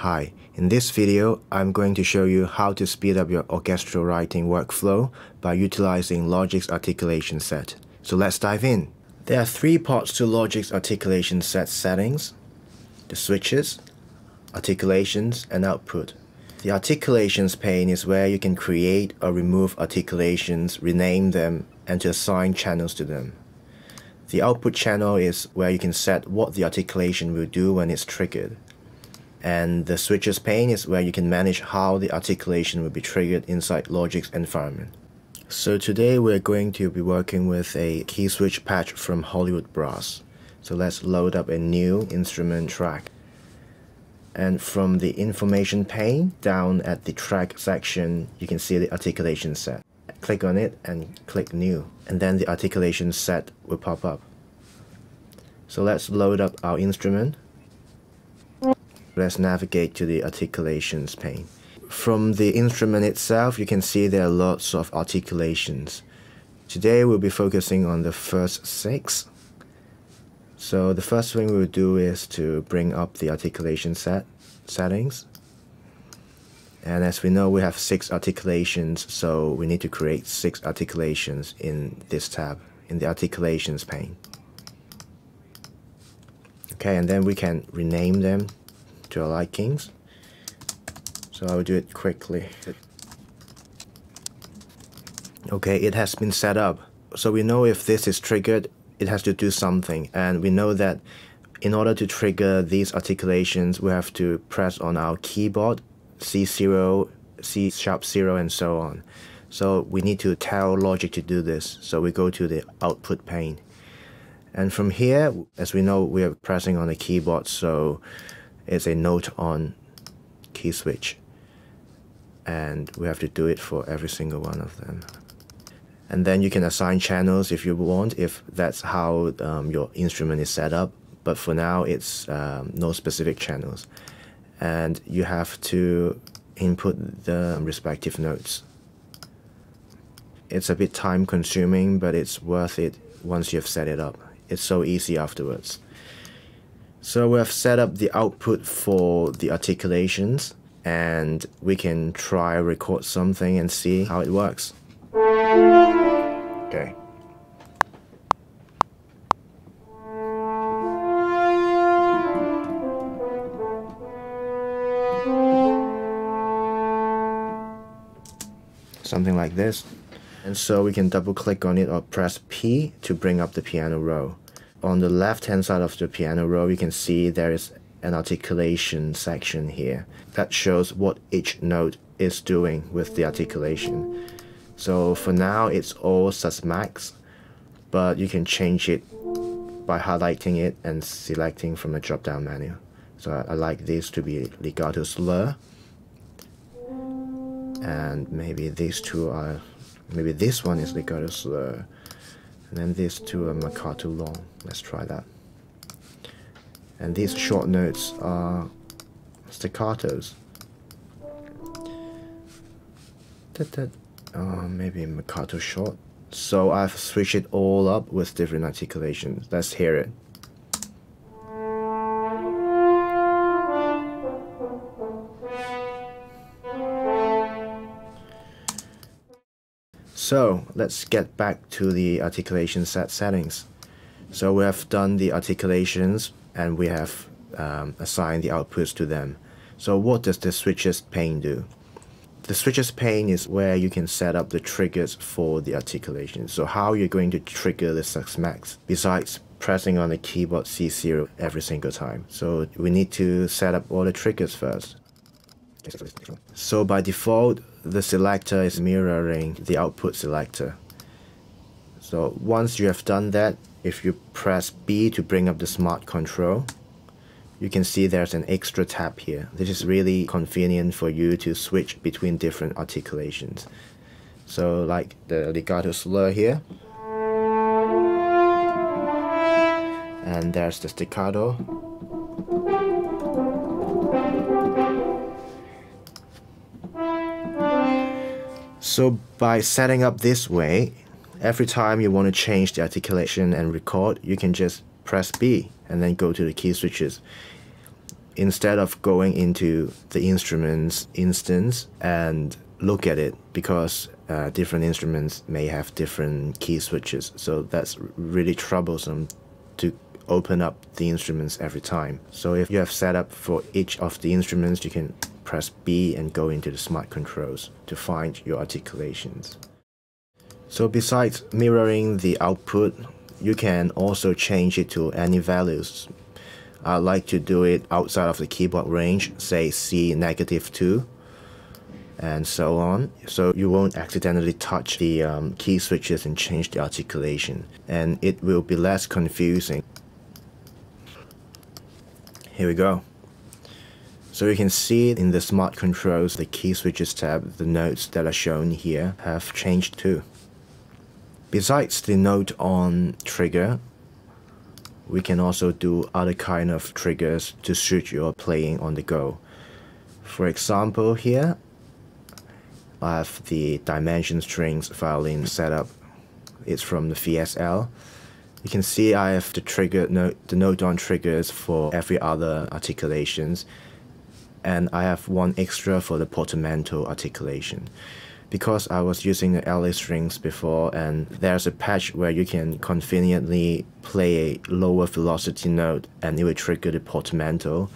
Hi, in this video, I'm going to show you how to speed up your orchestral writing workflow by utilizing Logic's Articulation Set. So let's dive in. There are three parts to Logic's Articulation Set settings: the switches, articulations, and output. The articulations pane is where you can create or remove articulations, rename them, and to assign channels to them. The output channel is where you can set what the articulation will do when it's triggered. And the switches pane is where you can manage how the articulation will be triggered inside Logic's environment. So today we're going to be working with a Keyswitch patch from Hollywood Brass. So let's load up a new instrument track. And from the information pane, down at the track section, you can see the articulation set. Click on it and click new. And then the articulation set will pop up. So let's load up our instrument. Let's navigate to the articulations pane. From the instrument itself, you can see there are lots of articulations. Today we'll be focusing on the first six. So the first thing we'll do is to bring up the articulation set settings. And as we know, we have six articulations, so we need to create six articulations in this tab, in the articulations pane. Okay, and then we can rename them to our likings. So I'll do it quickly. Okay, it has been set up. So we know if this is triggered, it has to do something. And we know that in order to trigger these articulations, we have to press on our keyboard, C0, C sharp 0, and so on. So we need to tell Logic to do this. So we go to the output pane. And from here, as we know, we are pressing on the keyboard, so it's a note on Keyswitch, and we have to do it for every single one of them. And then you can assign channels if you want, if that's how your instrument is set up, but for now it's no specific channels. And you have to input the respective notes. It's a bit time consuming, but it's worth it once you've set it up. It's so easy afterwards. So we have set up the output for the articulations, and we can try record something and see how it works. Okay. Something like this. And so we can double click on it or press P to bring up the piano roll. On the left-hand side of the piano roll, you can see there is an articulation section here that shows what each note is doing with the articulation. So for now, it's all Susmax, but you can change it by highlighting it and selecting from the drop-down menu. So I like these to be legato slur, and maybe these two are, maybe this one is legato slur. And then these two are Mercato long. Let's try that. And these short notes are staccatos. Maybe Mercato short. So I've switched it all up with different articulations. Let's hear it. So let's get back to the articulation set settings. So we have done the articulations, and we have assigned the outputs to them. So what does the switches pane do? The switches pane is where you can set up the triggers for the articulation. So how you're going to trigger the Susmax besides pressing on the keyboard C0 every single time. So we need to set up all the triggers first. So by default, the selector is mirroring the output selector. So once you have done that, if you press B to bring up the smart control, you can see there's an extra tab here. This is really convenient for you to switch between different articulations. So like the legato slur here, and there's the staccato. So by setting up this way, every time you want to change the articulation and record, you can just press B and then go to the key switches. instead of going into the instruments instance and look at it, because different instruments may have different key switches, so that's really troublesome to open up the instruments every time. So if you have set up for each of the instruments, you can press B and go into the smart controls to find your articulations. So besides mirroring the output, you can also change it to any values. I like to do it outside of the keyboard range, say C -2, and so on, so you won't accidentally touch the key switches and change the articulation, and it will be less confusing. Here we go. So you can see in the smart controls, the key switches tab, the notes that are shown here have changed too. Besides the note on trigger, we can also do other kind of triggers to suit your playing on the go. For example, here I have the Dimension Strings violin setup. It's from the VSL. You can see I have the trigger note, the note on triggers for every other articulations, and I have one extra for the portamento articulation. Because I was using the LA Strings before, and there's a patch where you can conveniently play a lower velocity note and it will trigger the portamento.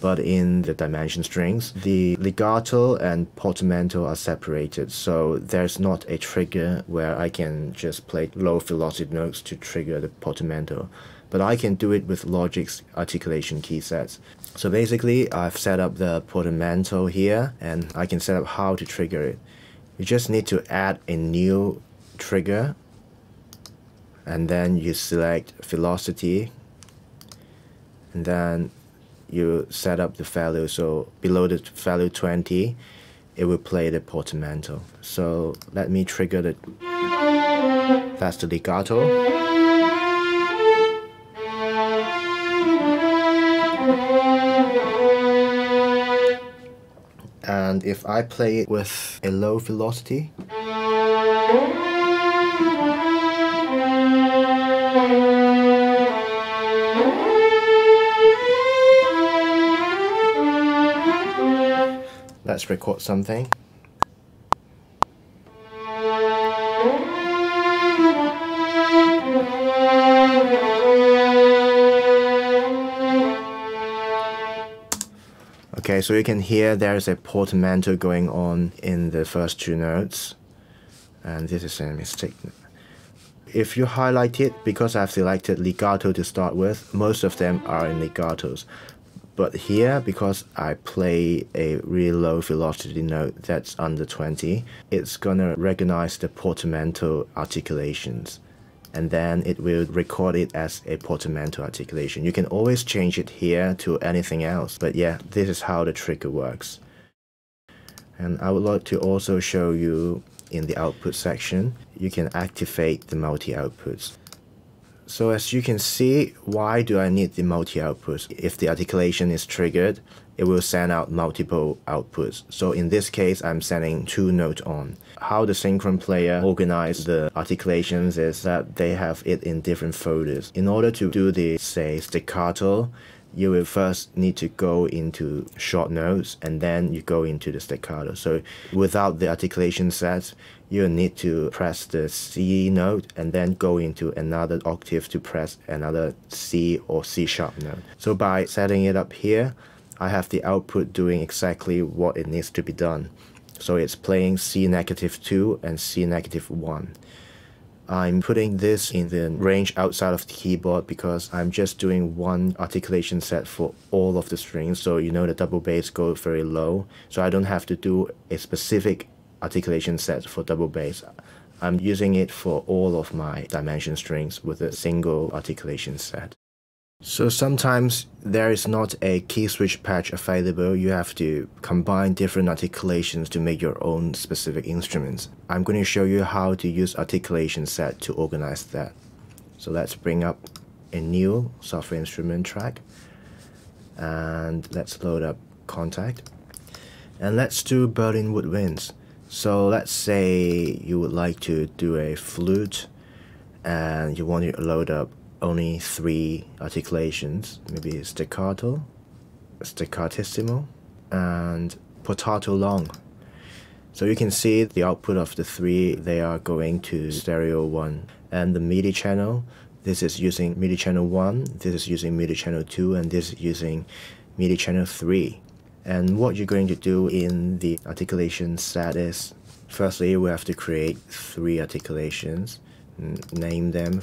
But in the Dimension Strings, the legato and portamento are separated, so there's not a trigger where I can just play low velocity notes to trigger the portamento. But I can do it with Logic's articulation key sets. So basically, I've set up the portamento here, and I can set up how to trigger it. You just need to add a new trigger, and then you select velocity, and then you set up the value. So below the value 20, it will play the portamento. So let me trigger the... That's the legato. And if I play it with a low velocity, let's record something. Okay, so you can hear there's a portamento going on in the first two notes, and this is a mistake. If you highlight it, because I've selected legato to start with, most of them are in legatos. But here, because I play a really low velocity note that's under 20, it's gonna recognize the portamento articulations, and then it will record it as a portamento articulation. You can always change it here to anything else, but yeah, this is how the trigger works. And I would like to also show you in the output section, you can activate the multi-outputs. So as you can see, why do I need the multi-outputs? If the articulation is triggered, it will send out multiple outputs. So in this case, I'm sending two notes on. How the Synchron Player organizes the articulations is that they have it in different folders. In order to do the, say, staccato, you will first need to go into short notes, and then you go into the staccato. So without the articulation sets, you'll need to press the C note and then go into another octave to press another C or C-sharp note. So by setting it up here, I have the output doing exactly what it needs to be done. So it's playing C-2 and C-1. I'm putting this in the range outside of the keyboard because I'm just doing one articulation set for all of the strings. So you know the double bass goes very low. So I don't have to do a specific articulation set for double bass. I'm using it for all of my Dimension Strings with a single articulation set. So sometimes there is not a key switch patch available. You have to combine different articulations to make your own specific instruments. I'm going to show you how to use articulation set to organize that. So let's bring up a new software instrument track, and let's load up Kontakt, and let's do Berlin Woodwinds. So let's say you would like to do a flute and you want to load up only three articulations, maybe staccato, Staccatissimo and Portato Long. So you can see the output of the three, they are going to stereo 1. And the MIDI channel, this is using MIDI channel 1, this is using MIDI channel 2, and this is using MIDI channel 3. And what you're going to do in the articulation set is, firstly, we have to create 3 articulations, name them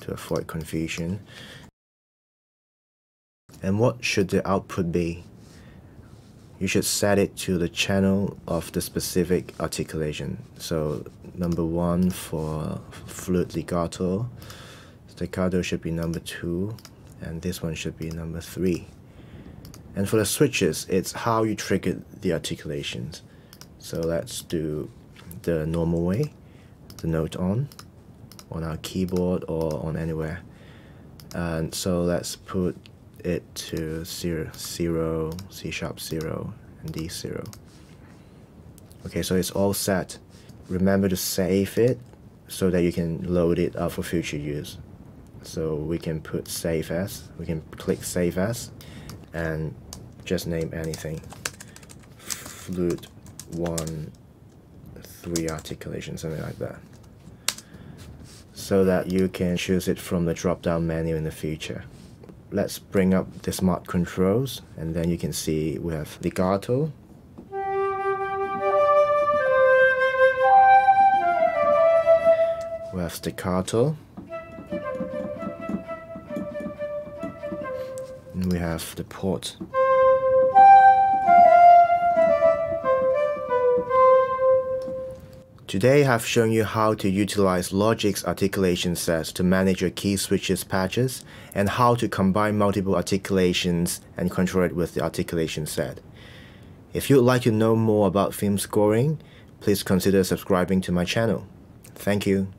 to avoid confusion. And what should the output be? You should set it to the channel of the specific articulation. So number 1 for flute legato, staccato should be number 2, and this one should be number 3. And for the switches, it's how you trigger the articulations. So let's do the normal way, the note on our keyboard or on anywhere. And so let's put it to 0, 0, C sharp 0, and D 0. Okay, so it's all set. Remember to save it so that you can load it up for future use. So we can put save as, we can click save as, and just name anything. Flute 1, 3 articulation, something like that. So that you can choose it from the drop-down menu in the future. Let's bring up the smart controls, and then you can see we have legato, we have staccato, and we have the port. Today I have shown you how to utilize Logic's articulation sets to manage your key switches patches, and how to combine multiple articulations and control it with the articulation set. If you'd like to know more about film scoring, please consider subscribing to my channel. Thank you.